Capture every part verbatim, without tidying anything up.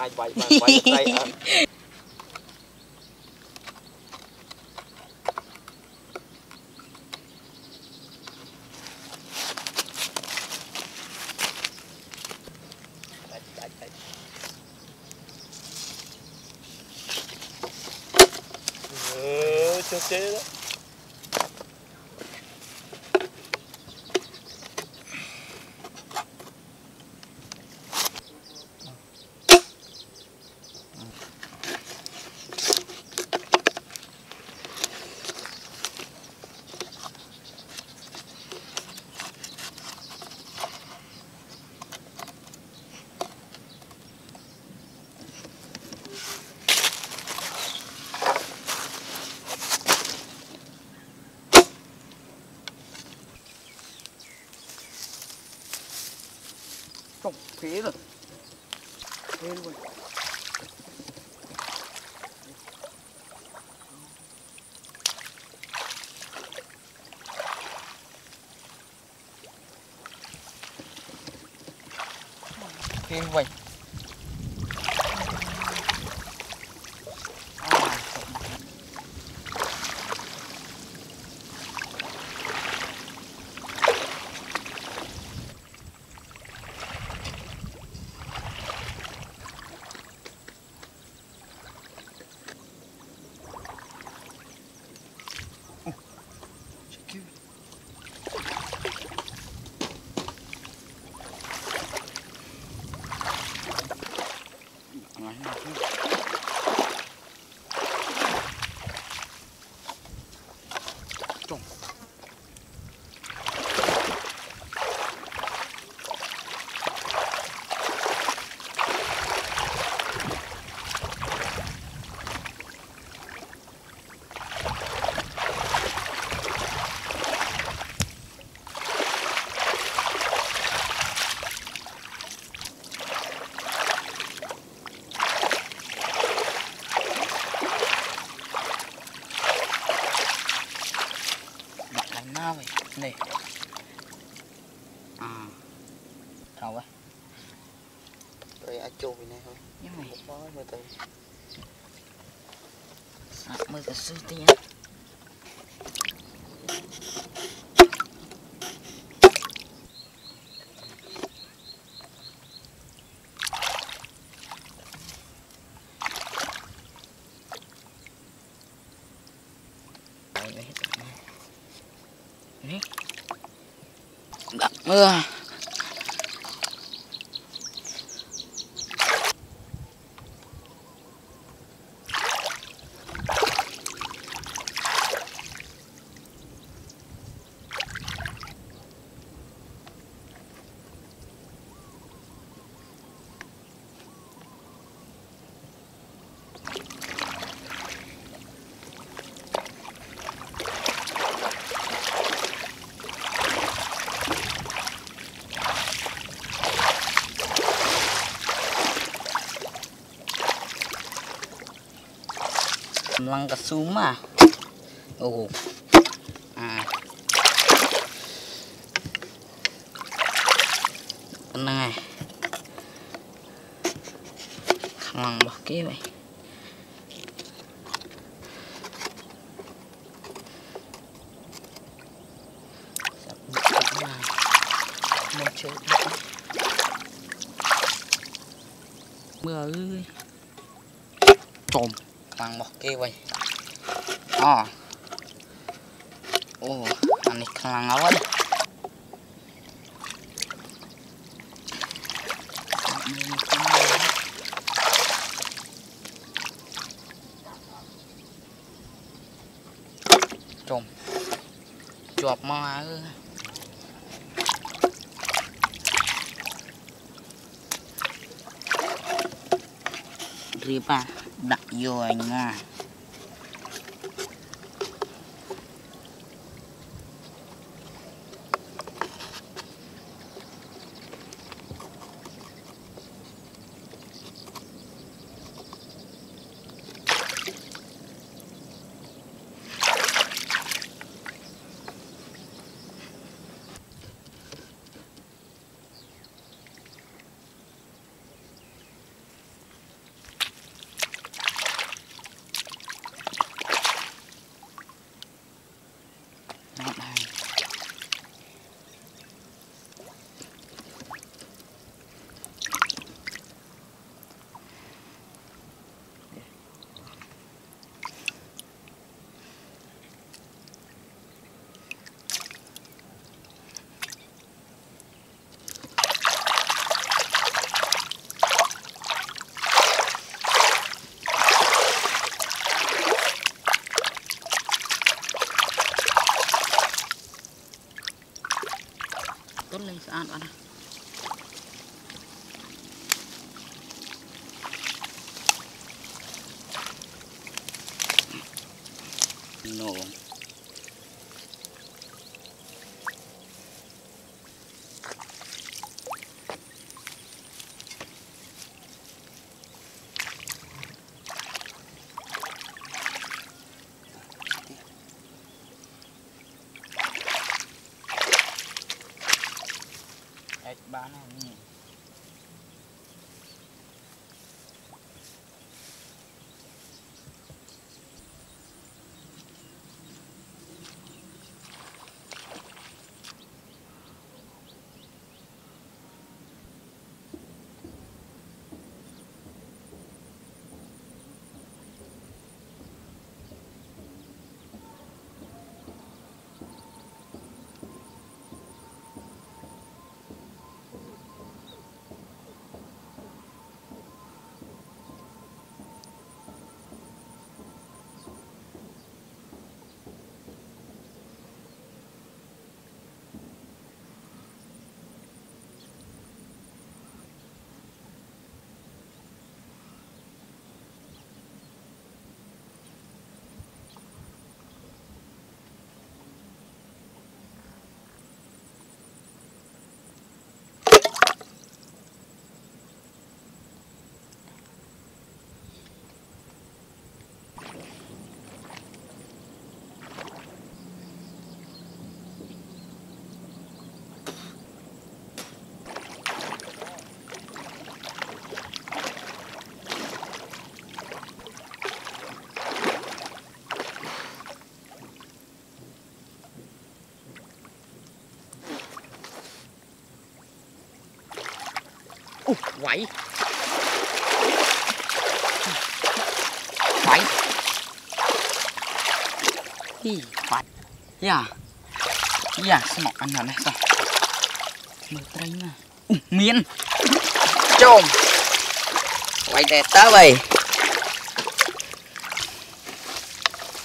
អាចវាយបានវាយត្រៃអត់Chưa chế đó. Phế rồi. Phế luôn. Phế vậy. Này à thầu á rồi ăn chua này thôi nhưng mà mới mới từ mới từ xưa tía mưa lăng cà sum à, ồ, à, này, lăng bọc kia vậy, một chút, mưa ơi, trộm bằng bọc kia vậy, à, ô, anh khăng ngáo đấy, trộm, chuột mà ư. Đi ba đặt vô anh à ស្អាតបាទNo. It's banana. Ủa, quậy quậy đi quậy dạ dạ xem một anh nào này sao mười tay nè miên chôm quậy đẹp tớ vậy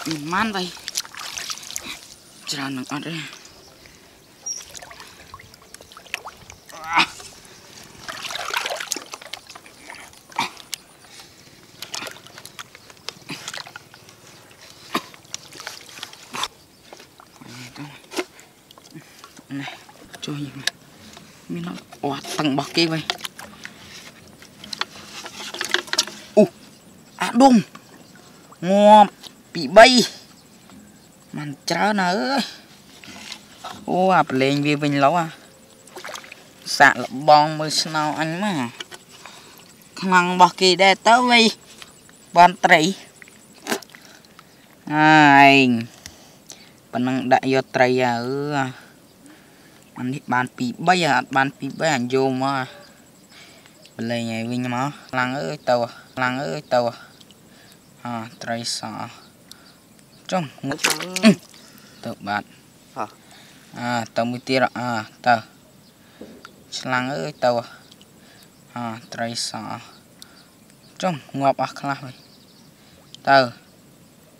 mình man vậy chờ nắng ở đây này trời gì mà mình nó ủa tầng bọc kia vậy u à đúng ngọt bị bay màn cháo nữa ô à lên vì mình lâu à sạc là bong mới sao anh mà thằng bọc kia đây tới vậy ban trĩ ai bạn đại vô trầy à ừ anh đi bàn pì bây à bàn pì bây anh vô mà lấy ngày vinh mà làng ơi tàu làng ơi tàu à trai sọ trong một tàu bạn à tàu mười tia à tàu làng ơi tàu à trai sọ trong ngọc à khla vậy tàu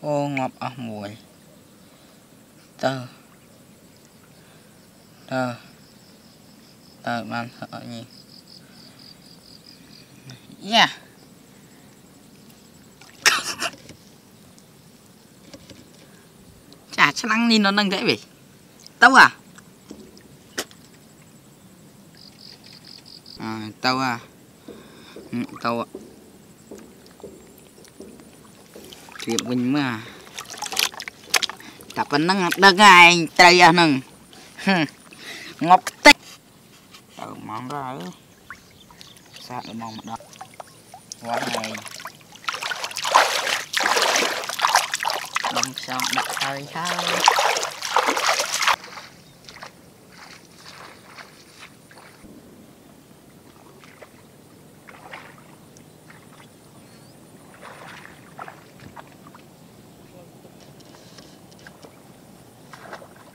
ô ngọc à mùi tàu tờ tờ bạn sợ gì yeah chả chăng đi nó nâng dễ vậy tao à à tao à tao ạ chuyện mình mà tập anh nâng đợt ngày trời à nâng ngọc tích từ món ra ớ sao lại mong đó quá này bông xong đặt hơi thôi.